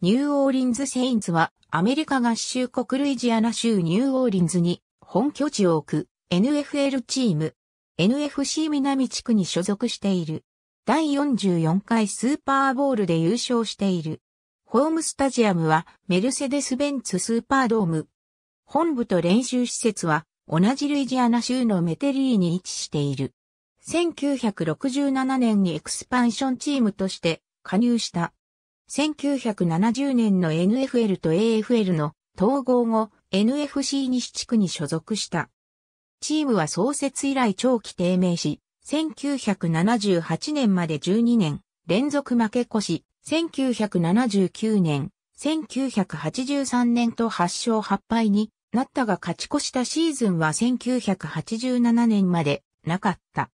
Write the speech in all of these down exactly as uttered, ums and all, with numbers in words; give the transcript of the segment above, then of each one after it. ニューオーリンズ・セインツはアメリカ合衆国ルイジアナ州ニューオーリンズに本拠地を置く エヌエフエル チーム エヌエフシー 南地区に所属している。第よんじゅうよんかいスーパーボウルで優勝している。ホームスタジアムはメルセデス・ベンツスーパードーム。本部と練習施設は同じルイジアナ州のメテリーに位置している。せんきゅうひゃくろくじゅうななねんにエクスパンションチームとして加入した。せんきゅうひゃくななじゅうねんの エヌエフエル と エーエフエル の統合後、エヌエフシー 西地区に所属した。チームは創設以来長期低迷し、せんきゅうひゃくななじゅうはちねんまでじゅうにねん連続負け越し、せんきゅうひゃくななじゅうきゅうねん、せんきゅうひゃくはちじゅうさんねんとはっしょうはっぱいになったが勝ち越したシーズンはせんきゅうひゃくはちじゅうななねんまでなかった。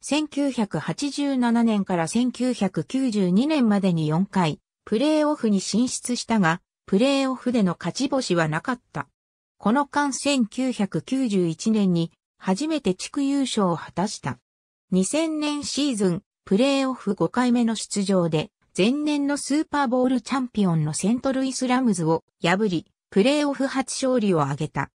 せんきゅうひゃくはちじゅうななねんからせんきゅうひゃくきゅうじゅうにねんまでによんかい、プレーオフに進出したが、プレーオフでの勝ち星はなかった。この間せんきゅうひゃくきゅうじゅういちねんに初めて地区優勝を果たした。にせんねんシーズン、プレーオフごかいめの出場で、前年のスーパーボウルチャンピオンのセントルイスラムズを破り、プレーオフ初勝利を挙げた。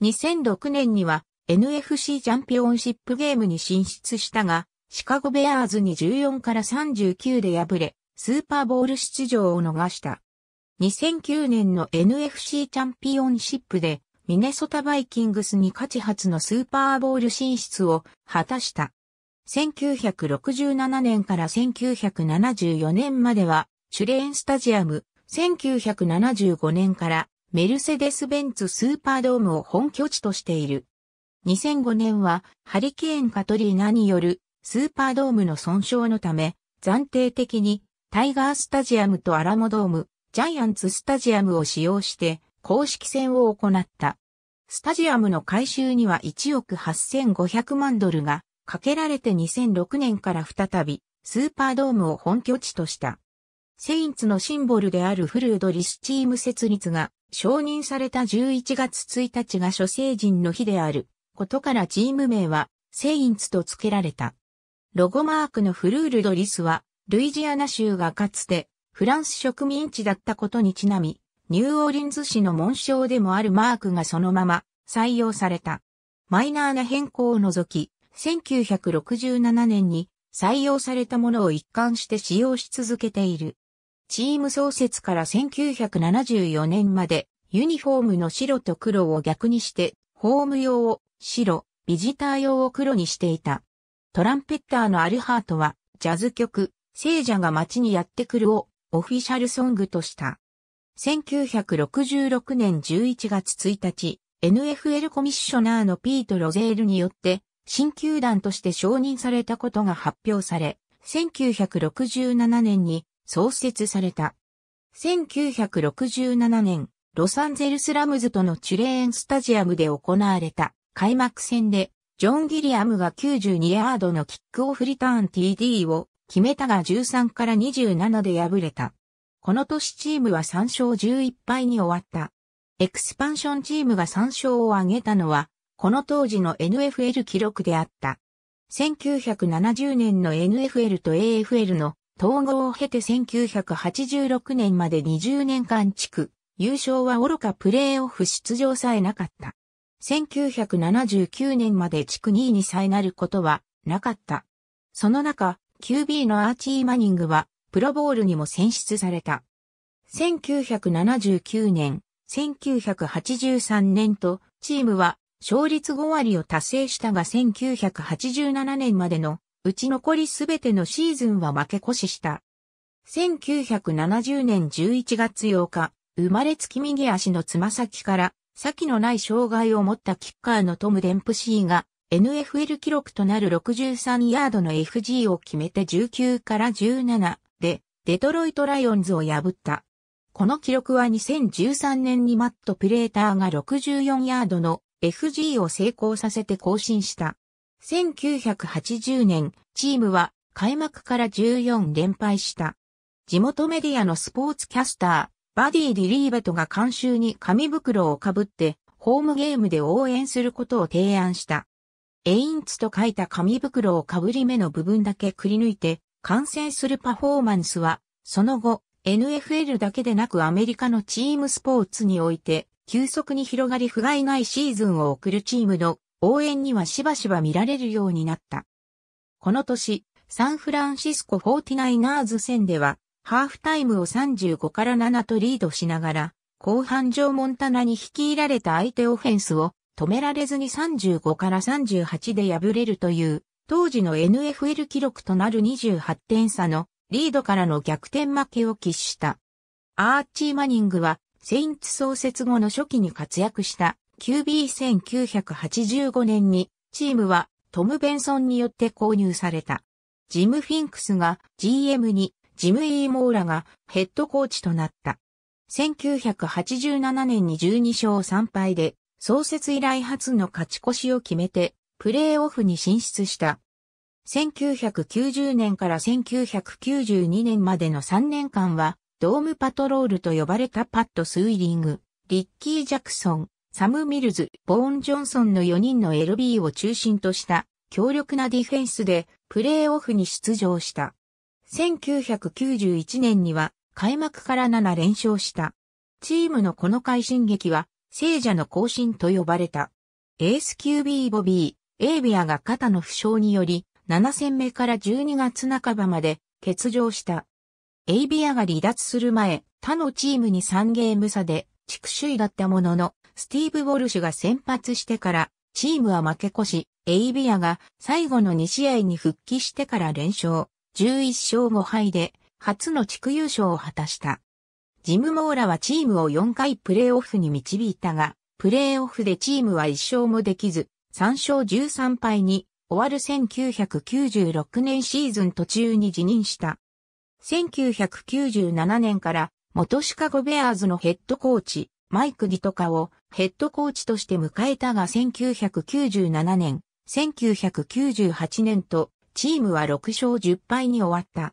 にせんろくねんには、エヌエフシー チャンピオンシップゲームに進出したが、シカゴベアーズにじゅうよんからさんじゅうきゅうで敗れ、スーパーボウル出場を逃した。にせんきゅうねんの エヌエフシー チャンピオンシップで、ミネソタバイキングスに勝ち初のスーパーボウル進出を果たした。せんきゅうひゃくろくじゅうななねんからせんきゅうひゃくななじゅうよねんまでは、シュレーンスタジアム、せんきゅうひゃくななじゅうごねんからメルセデス・ベンツスーパードームを本拠地としている。にせんごねんはハリケーン・カトリーナによるスーパードームの損傷のため暫定的にタイガースタジアムとアラモドーム、ジャイアンツスタジアムを使用して公式戦を行った。スタジアムの改修にはいちおくはっせんごひゃくまんドルがかけられてにせんろくねんから再びスーパードームを本拠地とした。セインツのシンボルであるフルードリスチーム設立が承認されたじゅういちがつついたちが諸聖人の日であることからチーム名はセインツと付けられた。ロゴマークのフルールドリスはルイジアナ州がかつてフランス植民地だったことにちなみ、ニューオーリンズ市の紋章でもあるマークがそのまま採用された。マイナーな変更を除き、せんきゅうひゃくろくじゅうななねんに採用されたものを一貫して使用し続けている。チーム創設からせんきゅうひゃくななじゅうよねんまでユニフォームの白と黒を逆にして、ホーム用を白、ビジター用を黒にしていた。トランペッターのアルハートは、ジャズ曲、聖者が街にやってくるをオフィシャルソングとした。せんきゅうひゃくろくじゅうろくねんじゅういちがつついたち、エヌエフエル コミッショナーのピート・ロゼールによって、新球団として承認されたことが発表され、せんきゅうひゃくろくじゅうななねんに創設された。せんきゅうひゃくろくじゅうななねん、ロサンゼルスラムズとのチュレーンスタジアムで行われた開幕戦で、ジョン・ギリアムがきゅうじゅうにヤードのキックオフリターン ティーディー を決めたがじゅうさんからにじゅうななで敗れた。この年チームはさんしょうじゅういっぱいに終わった。エクスパンションチームがさんしょうを挙げたのは、この当時の エヌエフエル 記録であった。せんきゅうひゃくななじゅうねんの エヌエフエル と エーエフエル の統合を経てせんきゅうひゃくはちじゅうろくねんまでにじゅうねんかん地区、優勝はおろかプレーオフ出場さえなかった。せんきゅうひゃくななじゅうきゅうねんまで地区にいにさえなることはなかった。その中、キュービー のアーチー・マニングはプロボウルにも選出された。せんきゅうひゃくななじゅうきゅうねん、せんきゅうひゃくはちじゅうさんねんとチームは勝率ごわりを達成したがせんきゅうひゃくはちじゅうななねんまでのうち残りすべてのシーズンは負け越しした。せんきゅうひゃくななじゅうねんじゅういちがつようか、生まれつき右足のつま先から先のない障害を持ったキッカーのトム・デンプシーが エヌエフエル 記録となるろくじゅうさんヤードの エフジー を決めてじゅうきゅうからじゅうななでデトロイト・ライオンズを破った。この記録はにせんじゅうさんねんにマット・プレーターがろくじゅうよんヤードのエフジー を成功させて更新した。せんきゅうひゃくはちじゅうねん、チームは開幕からじゅうよん連敗した。地元メディアのスポーツキャスター、バディ・ディリーベトが観衆に紙袋をかぶって、ホームゲームで応援することを提案した。エインツと書いた紙袋をかぶり目の部分だけくり抜いて、完成するパフォーマンスは、その後、エヌエフエル だけでなくアメリカのチームスポーツにおいて、急速に広がり不甲斐ないシーズンを送るチームの応援にはしばしば見られるようになった。この年、サンフランシスコ フォーティナイナーズ 戦では、ハーフタイムをさんじゅうごからななとリードしながら、後半ジョー・モンタナに率いられた相手オフェンスを止められずにさんじゅうごからさんじゅうはちで敗れるという、当時の エヌエフエル 記録となるにじゅうはってん差のリードからの逆転負けを喫した。アーチー・マニングは、セインツ創設後の初期に活躍した キュービーせんきゅうひゃくはちじゅうごねんに、チームはトム・ベンソンによって購入された。ジム・フィンクスが ジーエム に、ジム・イー・モーラがヘッドコーチとなった。せんきゅうひゃくはちじゅうななねんにじゅうにしょうさんぱいで創設以来初の勝ち越しを決めてプレーオフに進出した。せんきゅうひゃくきゅうじゅうねんからせんきゅうひゃくきゅうじゅうにねんまでのさんねんかんはドームパトロールと呼ばれたパット・スウィリング、リッキー・ジャクソン、サム・ミルズ、ボーン・ジョンソンのよにんの エルビー を中心とした強力なディフェンスでプレーオフに出場した。せんきゅうひゃくきゅうじゅういちねんには開幕からななれんしょうした。チームのこの快進撃は聖者の行進と呼ばれた。エース キュービー ボビー・エイビアが肩の負傷によりななせんめからじゅうにがつなかばまで欠場した。エイビアが離脱する前、他のチームにさんゲームさで地区首位だったものの、スティーブ・ウォルシュが先発してからチームは負け越し、エイビアが最後のにしあいに復帰してかられんしょう。じゅういっしょうごはいで初の地区優勝を果たした。ジム・モーラはチームをよんかいプレーオフに導いたが、プレーオフでチームはいっしょうもできず、さんしょうじゅうさんぱいに終わるせんきゅうひゃくきゅうじゅうろくねんシーズン途中に辞任した。せんきゅうひゃくきゅうじゅうななねんから元シカゴベアーズのヘッドコーチ、マイク・ディトカをヘッドコーチとして迎えたがせんきゅうひゃくきゅうじゅうななねん、せんきゅうひゃくきゅうじゅうはちねんと、チームはろくしょうじゅっぱいに終わった。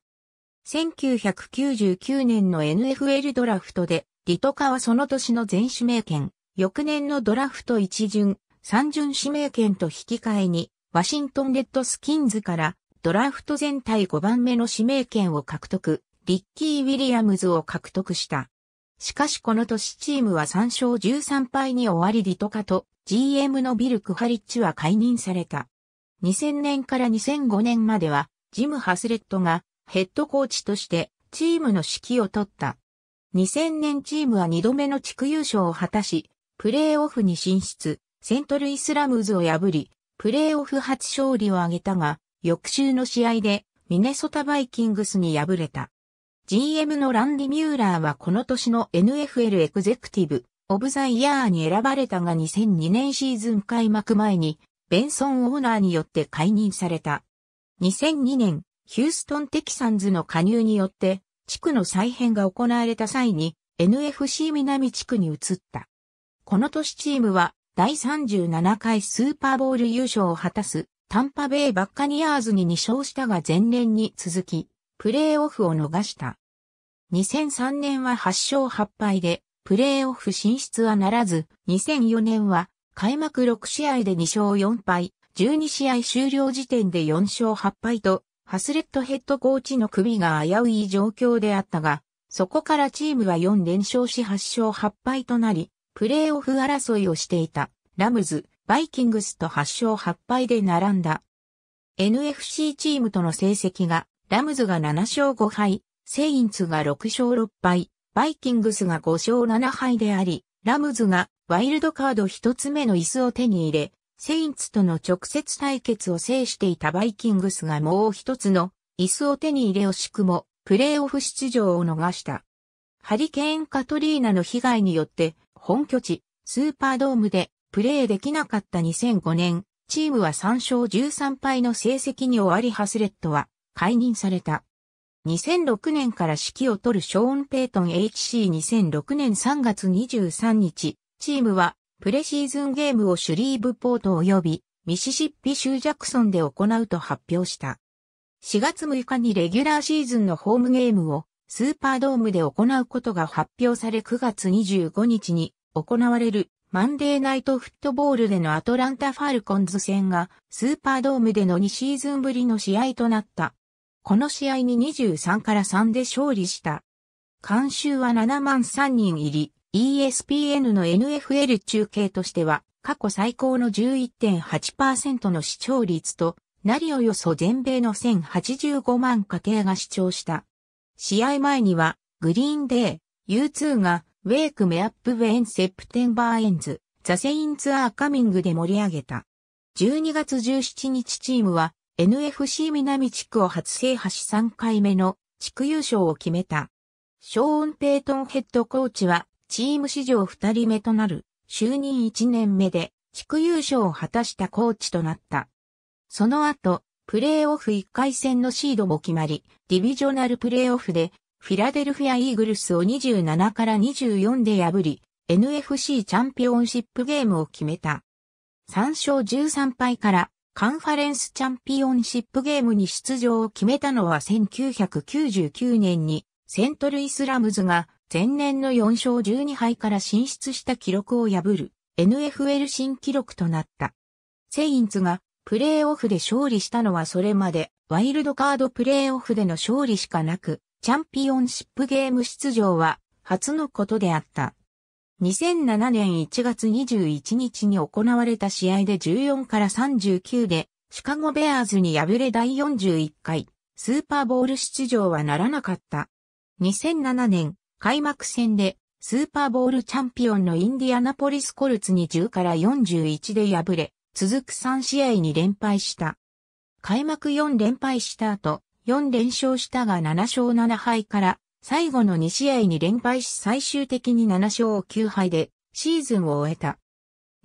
せんきゅうひゃくきゅうじゅうきゅうねんの エヌエフエル ドラフトで、ディトカはその年の全指名権、翌年のドラフトいちじゅん、さんじゅんしめいけんと引き換えに、ワシントン・レッドスキンズからドラフト全体ごばんめの指名権を獲得、リッキー・ウィリアムズを獲得した。しかしこの年チームはさんしょうじゅうさんぱいに終わりディトカと ジーエム のビル・クハリッチは解任された。にせんねんからにせんごねんまでは、ジム・ハスレットがヘッドコーチとしてチームの指揮を取った。にせんねんチームはにどめの地区優勝を果たし、プレーオフに進出、セントルイスラムズを破り、プレーオフ初勝利を挙げたが、翌週の試合でミネソタ・バイキングスに敗れた。ジーエム のランディ・ミューラーはこの年の エヌエフエル エグゼクティブ・オブ・ザ・イヤーに選ばれたがにせんにねんシーズン開幕前に、ベンソン・オーナーによって解任された。にせんにねん、ヒューストン・テキサンズの加入によって、地区の再編が行われた際に、エヌエフシー 南地区に移った。この年チームは、第さんじゅうななかいスーパーボウル優勝を果たす、タンパベイ・バッカニアーズににしょうしたが前年に続き、プレーオフを逃した。にせんさんねんははっしょうはっぱいで、プレーオフ進出はならず、にせんよねんは、開幕ろくしあいでにしょうよんぱい、じゅうにしあい終了時点でよんしょうはっぱいと、ハスレットヘッドコーチの首が危うい状況であったが、そこからチームはよんれんしょうしはっしょうはっぱいとなり、プレーオフ争いをしていた、ラムズ、バイキングスとはっしょうはっぱいで並んだ。エヌエフシー チームとの成績が、ラムズがななしょうごはい、セインツがろくしょうろっぱい、バイキングスがごしょうななはいであり、ラムズがワイルドカード一つ目の椅子を手に入れ、セインツとの直接対決を制していたバイキングスがもう一つの椅子を手に入れ惜しくもプレーオフ出場を逃した。ハリケーン・カトリーナの被害によって本拠地スーパードームでプレーできなかったにせんごねん、チームはさんしょうじゅうさんぱいの成績に終わりハスレットは解任された。にせんろくねんから指揮を執るショーン・ペイトン エイチシーにせんろくねんさんがつにじゅうさんにち、チームはプレシーズンゲームをシュリーブポート及びミシシッピ州ジャクソンで行うと発表した。しがつむいかにレギュラーシーズンのホームゲームをスーパードームで行うことが発表されくがつにじゅうごにちに行われるマンデーナイトフットボールでのアトランタ・ファルコンズ戦がスーパードームでのにシーズンぶりの試合となった。この試合ににじゅうさんからさんで勝利した。観衆はななまんさんにん入り、イーエスピーエヌ の エヌエフエル 中継としては、過去最高の じゅういってんはちパーセント の視聴率と、なりおよそ全米のせんはちじゅうごまん家庭が視聴した。試合前には、グリーンデイ、ユーツー が、Wake Me Up When September Ends、The Saints Are Coming で盛り上げた。じゅうにがつじゅうしちにちチームは、エヌエフシー 南地区を初制覇しさんかいめの地区優勝を決めた。ショーン・ペイトンヘッドコーチは、チーム史上ふたりめとなる、就任いちねんめで、地区優勝を果たしたコーチとなった。その後、プレーオフいっかいせんのシードも決まり、ディビジョナルプレーオフで、フィラデルフィア・イーグルスをにじゅうななからにじゅうよんで破り、エヌエフシー チャンピオンシップゲームを決めた。さんしょうじゅうさんぱいから、カンファレンスチャンピオンシップゲームに出場を決めたのはせんきゅうひゃくきゅうじゅうきゅうねんに、セントルイスラムズが前年のよんしょうじゅうにはいから進出した記録を破る エヌエフエル 新記録となった。セインツがプレーオフで勝利したのはそれまでワイルドカードプレーオフでの勝利しかなく、チャンピオンシップゲーム出場は初のことであった。にせんななねんいちがつにじゅういちにちに行われた試合でじゅうよんからさんじゅうきゅうでシカゴベアーズに敗れだいよんじゅういっかいスーパーボウル出場はならなかった。にせんななねん開幕戦でスーパーボウルチャンピオンのインディアナポリスコルツにじゅうからよんじゅういちで敗れ、続くさんしあいに連敗した。開幕よんれんぱいした後、よんれんしょうしたがななしょうななはいから最後のにしあいに連敗し最終的にななしょうきゅうはいでシーズンを終えた。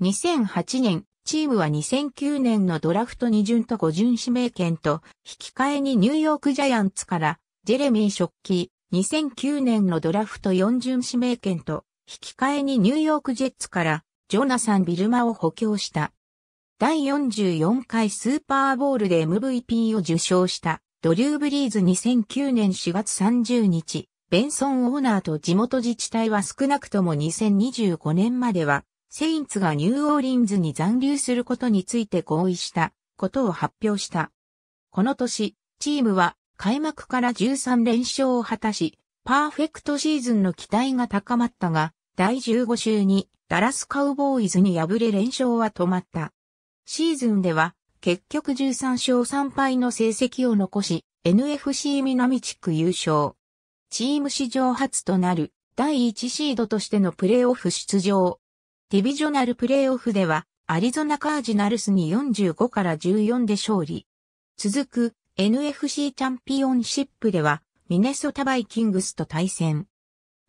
にせんはちねん、チームはにせんきゅうねんのドラフトにじゅんとごじゅん指名権と引き換えにニューヨークジャイアンツからジェレミー・ショッキー、にせんきゅうねんのドラフトよんじゅん指名権と、引き換えにニューヨークジェッツから、ジョナサン・ビルマを補強した。だいよんじゅうよんかいスーパーボウルで エムブイピー を受賞した、ドリュー・ブリーズにせんきゅうねんしがつさんじゅうにち、ベンソン・オーナーと地元自治体は少なくともにせんにじゅうごねんまでは、セインツがニューオーリンズに残留することについて合意した、ことを発表した。この年、チームは、開幕からじゅうさんれんしょうを果たし、パーフェクトシーズンの期待が高まったが、だいじゅうごしゅうにダラスカウボーイズに敗れ連勝は止まった。シーズンでは、結局じゅうさんしょうさんぱいの成績を残し、エヌエフシー 南地区優勝。チーム史上初となるだいいちシードとしてのプレーオフ出場。ディビジョナルプレーオフでは、アリゾナカージナルスによんじゅうごからじゅうよんで勝利。続く、エヌエフシー チャンピオンシップでは、ミネソタバイキングスと対戦。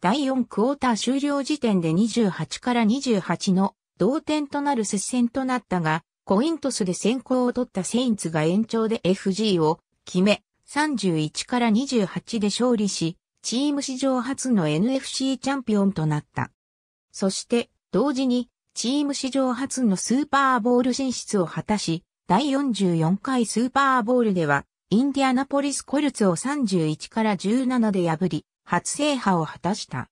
だいよんクォーター終了時点でにじゅうはちからにじゅうはちの同点となる接戦となったが、コイントスで先行を取ったセインツが延長で エフジー を決め、さんじゅういちからにじゅうはちで勝利し、チーム史上初の エヌエフシー チャンピオンとなった。そして、同時に、チーム史上初のスーパーボウル進出を果たし、だいよんじゅうよんかいスーパーボウルでは、インディアナポリスコルツをさんじゅういちからじゅうななで破り、初制覇を果たした。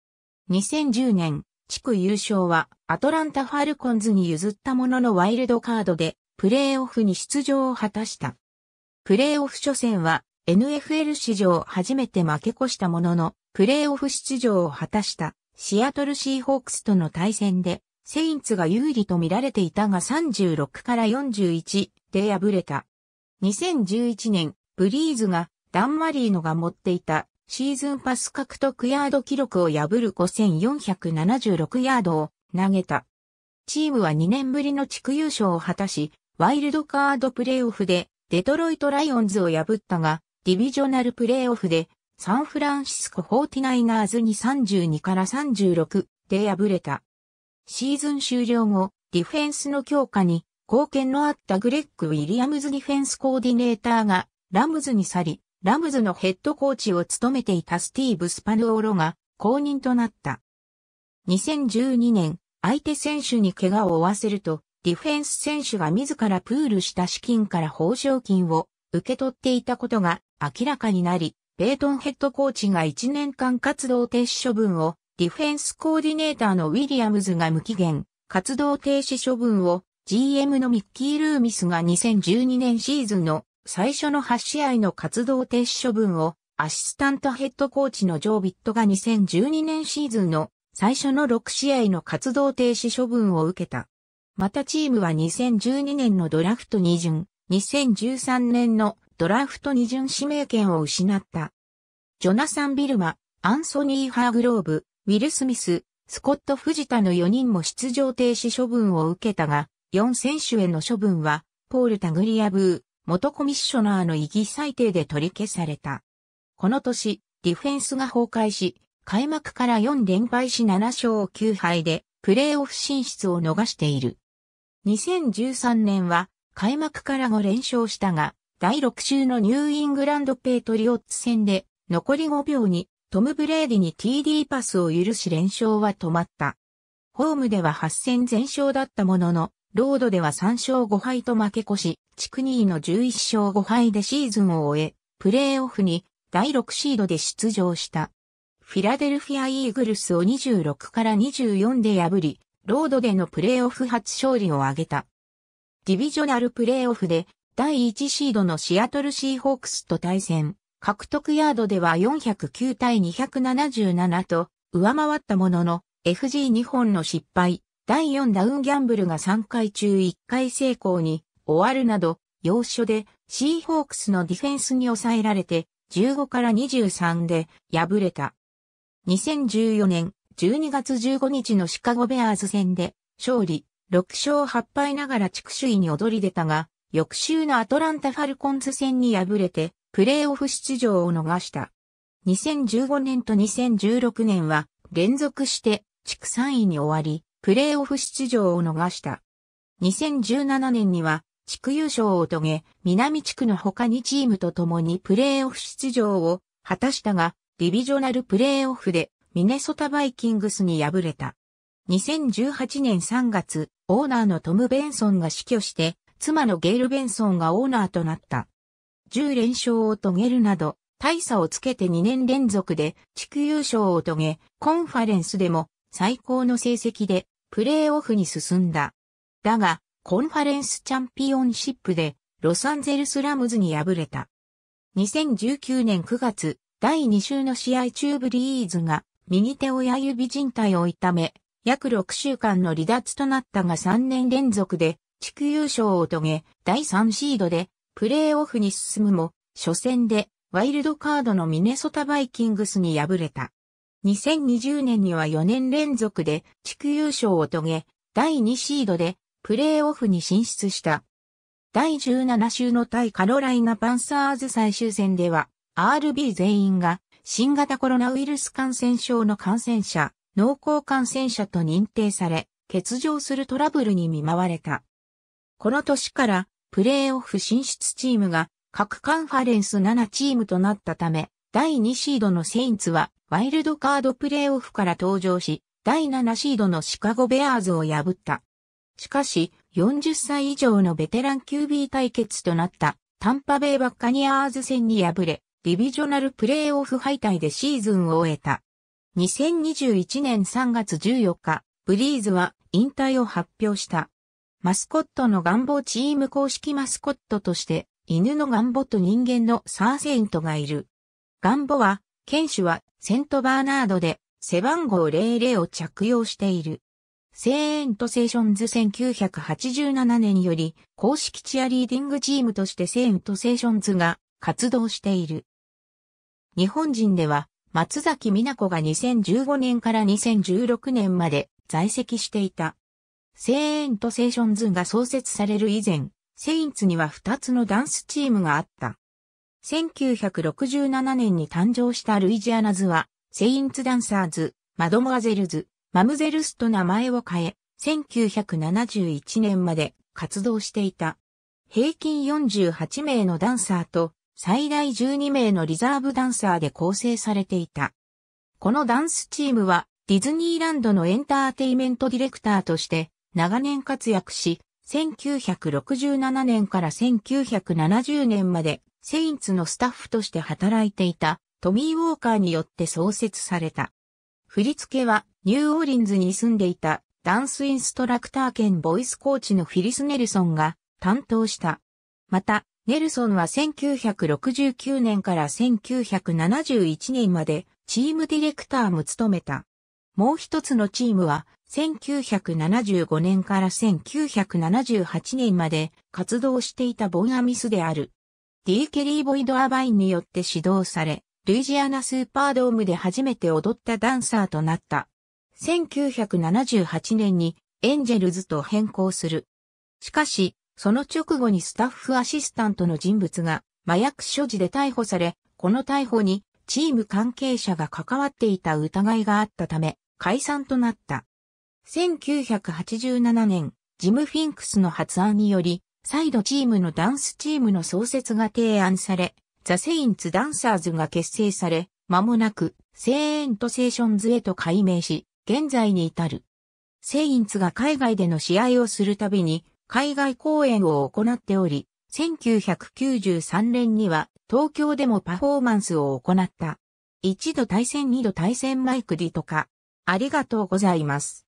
にせんじゅうねん、地区優勝はアトランタ・ファルコンズに譲ったもののワイルドカードで、プレーオフに出場を果たした。プレーオフ初戦は、エヌエフエル 史上初めて負け越したものの、プレーオフ出場を果たした、シアトル・シーホークスとの対戦で、セインツが有利と見られていたがさんじゅうろくからよんじゅういちで敗れた。にせんじゅういちねん、ブリーズがダン・マリーノが持っていたシーズンパス獲得ヤード記録を破るごせんよんひゃくななじゅうろくヤードを投げた。チームはにねんぶりの地区優勝を果たし、ワイルドカードプレーオフでデトロイト・ライオンズを破ったが、ディビジョナルプレーオフでサンフランシスコ・フォーティナイナーズにさんじゅうにからさんじゅうろくで敗れた。シーズン終了後、ディフェンスの強化に貢献のあったグレッグ・ウィリアムズディフェンスコーディネーターが、ラムズに去り、ラムズのヘッドコーチを務めていたスティーブ・スパヌオロが後任となった。にせんじゅうにねん、相手選手に怪我を負わせると、ディフェンス選手が自らプールした資金から報奨金を受け取っていたことが明らかになり、ペイトンヘッドコーチがいちねんかん活動停止処分を、ディフェンスコーディネーターのウィリアムズが無期限、活動停止処分を、ジーエム のミッキー・ルーミスがにせんじゅうにねんシーズンの、最初のはちしあいの活動停止処分をアシスタントヘッドコーチのジョー・ビットがにせんじゅうにねんシーズンの最初のろくしあいの活動停止処分を受けた。またチームはにせんじゅうにねんのドラフトに巡、にせんじゅうさんねんのドラフトに巡指名権を失った。ジョナサン・ビルマ、アンソニー・ハーグローブ、ウィル・スミス、スコット・フジタのよにんも出場停止処分を受けたが、よんせんしゅへの処分は、ポール・タグリアブー、元コミッショナーの意義裁定で取り消された。この年、ディフェンスが崩壊し、開幕からよんれんぱいしななしょうきゅうはいで、プレーオフ進出を逃している。にせんじゅうさんねんは、開幕からごれんしょうしたが、だいろく週のニューイングランドペイトリオッツ戦で、残りごびょうに、トム・ブレーディに ティーディー パスを許し連勝は止まった。ホームでははちせんぜんしょうだったものの、ロードではさんしょうごはいと負け越し、地区にいのじゅういっしょうごはいでシーズンを終え、プレーオフにだいろくシードで出場した。フィラデルフィア・イーグルスをにじゅうろくからにじゅうよんで破り、ロードでのプレーオフ初勝利を挙げた。ディビジョナルプレーオフでだいいちシードのシアトルシーホークスと対戦、獲得ヤードではよんひゃくきゅうたいにひゃくななじゅうななと上回ったものの、エフジーにほんの失敗。だいよんダウンギャンブルがさんかいちゅういっかい成功に終わるなど、要所でシーホークスのディフェンスに抑えられてじゅうごからにじゅうさんで敗れた。にせんじゅうよねんじゅうにがつじゅうごにちのシカゴベアーズ戦で勝利、ろくしょうはっぱいながら地区首位に躍り出たが、翌週のアトランタ・ファルコンズ戦に敗れてプレーオフ出場を逃した。にせんじゅうごねんとにせんじゅうろくねんは連続して地区さんいに終わり、プレーオフ出場を逃した。にせんじゅうななねんには地区優勝を遂げ、南地区の他にチームと共にプレーオフ出場を果たしたが、ディビジョナルプレーオフでミネソタバイキングスに敗れた。にせんじゅうはちねんさんがつ、オーナーのトム・ベンソンが死去して、妻のゲイル・ベンソンがオーナーとなった。じゅうれんしょうを遂げるなど、大差をつけてにねんれんぞくで地区優勝を遂げ、コンファレンスでも最高の成績で、プレーオフに進んだ。だが、コンファレンスチャンピオンシップで、ロサンゼルスラムズに敗れた。にせんじゅうきゅうねんくがつ、だいに週の試合中ブリーズが、右手親指靭帯を痛め、約ろくしゅうかんの離脱となったがさんねんれんぞくで、地区優勝を遂げ、だいさんシードで、プレーオフに進むも、初戦で、ワイルドカードのミネソタバイキングスに敗れた。にせんにじゅうねんにはよねんれんぞくで地区優勝を遂げ、だいにシードでプレーオフに進出した。だいじゅうなな週の対カロライナ・パンサーズ最終戦では、アールビー 全員が新型コロナウイルス感染症の感染者、濃厚感染者と認定され、欠場するトラブルに見舞われた。この年からプレーオフ進出チームが各カンファレンスななチームとなったため、だいにシードのセインツは、ワイルドカードプレーオフから登場し、だいななシードのシカゴベアーズを破った。しかし、よんじゅっさい以上のベテラン キュービー 対決となったタンパベイバッカニアーズ戦に敗れ、ディビジョナルプレーオフ敗退でシーズンを終えた。にせんにじゅういちねんさんがつじゅうよっか、ブリーズは引退を発表した。マスコットのガンボチーム公式マスコットとして、犬のガンボと人間のサーセイントがいる。ガンボは、犬種はセントバーナードで背番号ゼロゼロを着用している。セイントセーションズせんきゅうひゃくはちじゅうななねんより公式チアリーディングチームとしてセイントセーションズが活動している。日本人では松崎美奈子がにせんじゅうごねんからにせんじゅうろくねんまで在籍していた。セイントセーションズが創設される以前、セインツにはふたつのダンスチームがあった。せんきゅうひゃくろくじゅうななねんに誕生したルイジアナズは、セインツダンサーズ、マドモアゼルズ、マムゼルスと名前を変え、せんきゅうひゃくななじゅういちねんまで活動していた。平均よんじゅうはちめいのダンサーと、最大じゅうにめいのリザーブダンサーで構成されていた。このダンスチームは、ディズニーランドのエンターテイメントディレクターとして、長年活躍し、せんきゅうひゃくろくじゅうななねんからせんきゅうひゃくななじゅうねんまで、セインツのスタッフとして働いていたトミー・ウォーカーによって創設された。振り付けはニューオーリンズに住んでいたダンスインストラクター兼ボイスコーチのフィリス・ネルソンが担当した。またネルソンはせんきゅうひゃくろくじゅうきゅうねんからせんきゅうひゃくななじゅういちねんまでチームディレクターも務めた。もう一つのチームはせんきゅうひゃくななじゅうごねんからせんきゅうひゃくななじゅうはちねんまで活動していたボン・アミスである。ディー ケリー・ボイド・アバインによって指導され、ルイジアナスーパードームで初めて踊ったダンサーとなった。せんきゅうひゃくななじゅうはちねんにエンジェルズと変更する。しかし、その直後にスタッフアシスタントの人物が麻薬所持で逮捕され、この逮捕にチーム関係者が関わっていた疑いがあったため、解散となった。せんきゅうひゃくはちじゅうななねん、ジム・フィンクスの発案により、再度チームのダンスチームの創設が提案され、ザ・セインツ・ダンサーズが結成され、間もなく、セイント・セーションズへと改名し、現在に至る。セインツが海外での試合をするたびに、海外公演を行っており、せんきゅうひゃくきゅうじゅうさんねんには、東京でもパフォーマンスを行った。一度対戦二度対戦マイク・ディトカ。ありがとうございます。